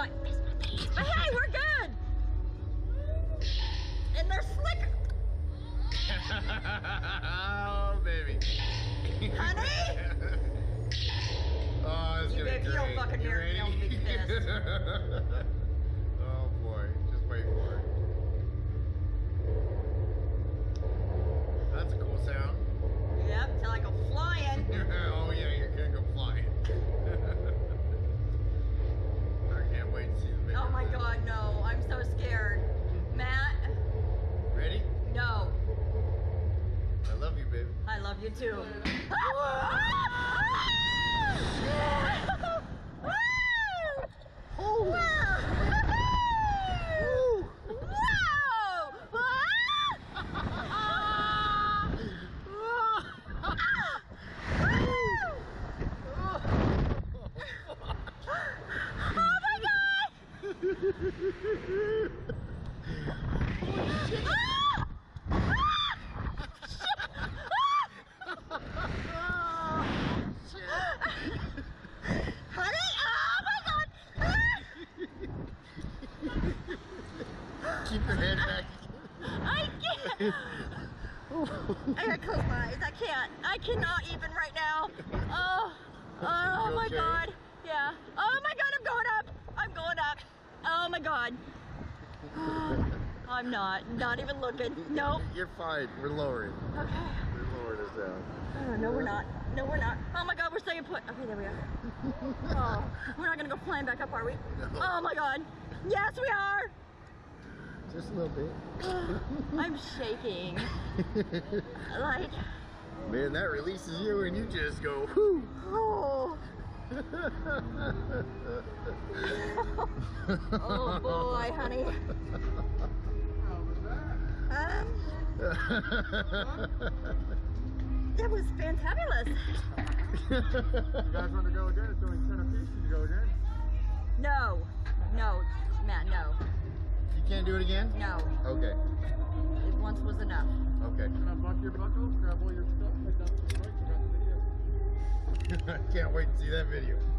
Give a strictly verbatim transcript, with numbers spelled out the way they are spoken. might miss my page. But hey, we're good. And they're slicker. Oh, baby. Honey? Oh, it's you gonna be great. You'll fucking hear it. You'll be pissed. Oh, boy. Just wait for it. That's a cool sound. Yep, till I go flying. Oh, yeah, you're gonna go flying. I can't wait to see the video. Oh, my God, no. I'm so scared. Matt. Ready? No. I love you, baby. I love you, too. Keep your head back. I can't. I gotta close my eyes. I can't. I cannot even right now. Oh, oh my God. Yeah. Oh my God, I'm going up. I'm going up. Oh my God. I'm not. Not even looking. Nope. You're fine. We're lowering. Okay. We're lowering us down. Oh, no, we're not. No, we're not. Oh my God, we're staying put. Okay, there we are. Oh, we're not gonna go flying back up, are we? No. Oh my God. Yes, we are. Just a little bit. I'm shaking. Like. Man, that releases you and you just go, whoo. Oh. Oh boy, honey. How was that? Um, that was fantabulous. You guys want to go again? It's only ten apiece. Can you go again? No. No, Matt, no. You can't do it again? No. Okay. It once was enough. Okay. Can I buck your buckle? Grab all your stuff? I can't wait to see that video.